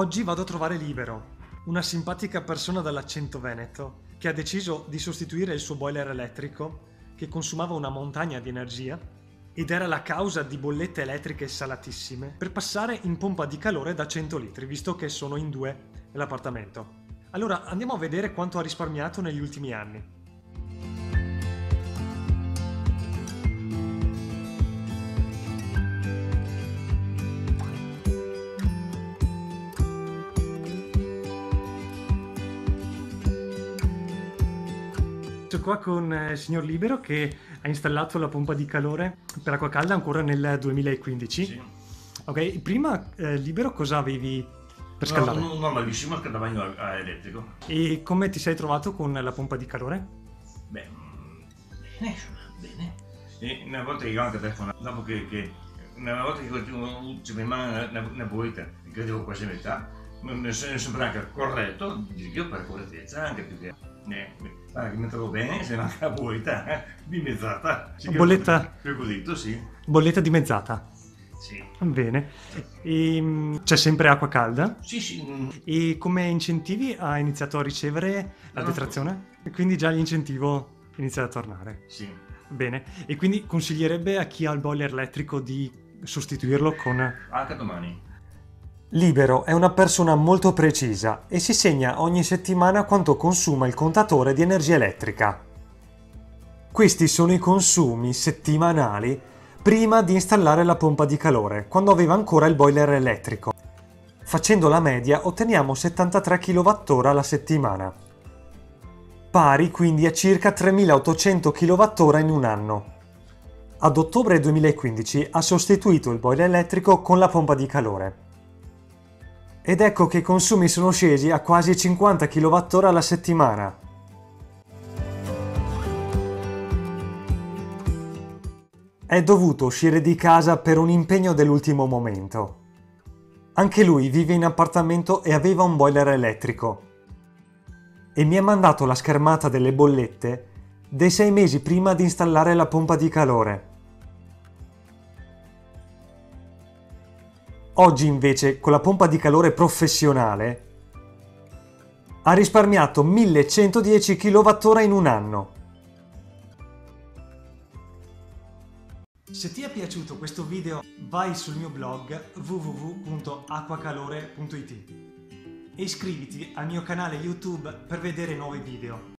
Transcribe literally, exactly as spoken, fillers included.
Oggi vado a trovare Libero, una simpatica persona dall'accento veneto che ha deciso di sostituire il suo boiler elettrico che consumava una montagna di energia ed era la causa di bollette elettriche salatissime per passare in pompa di calore da cento litri, visto che sono in due nell'appartamento. Allora andiamo a vedere quanto ha risparmiato negli ultimi anni. Sono qua con il signor Libero che ha installato la pompa di calore per acqua calda ancora nel duemilaquindici. Sì. Ok, prima eh, Libero cosa avevi per scaldare? No, normalissimo, il scaldamento elettrico. E come ti sei trovato con la pompa di calore? Beh, bene, bene. E una volta che ho anche telefonato, dopo che, che una volta che continuo a mano una bolletta, credevo quasi metà, mi sembra anche corretto, io per correttezza anche più che... Eh, che mi trovo bene, se manca la bolletta eh, dimezzata. Sì, bolletta... Detto, sì. Bolletta dimezzata? Sì. Bene. C'è sempre acqua calda? Sì, sì. E come incentivi ha iniziato a ricevere la detrazione? E quindi già l'incentivo inizia a tornare? Sì. Bene. E quindi consiglierebbe a chi ha il boiler elettrico di sostituirlo con... Anche domani. Libero è una persona molto precisa e si segna ogni settimana quanto consuma il contatore di energia elettrica. Questi sono i consumi settimanali prima di installare la pompa di calore, quando aveva ancora il boiler elettrico. Facendo la media otteniamo settantatré chilowattora alla settimana, pari quindi a circa tremilaottocento chilowattora in un anno. Ad ottobre duemilaquindici ha sostituito il boiler elettrico con la pompa di calore. Ed ecco che i consumi sono scesi a quasi cinquanta chilowattora alla settimana. È dovuto uscire di casa per un impegno dell'ultimo momento. Anche lui vive in appartamento e aveva un boiler elettrico. E mi ha mandato la schermata delle bollette dei sei mesi prima di installare la pompa di calore. Oggi invece, con la pompa di calore professionale, ha risparmiato millecentodieci chilowattora in un anno. Se ti è piaciuto questo video, vai sul mio blog w w w punto acquacalore punto i t e iscriviti al mio canale YouTube per vedere nuovi video.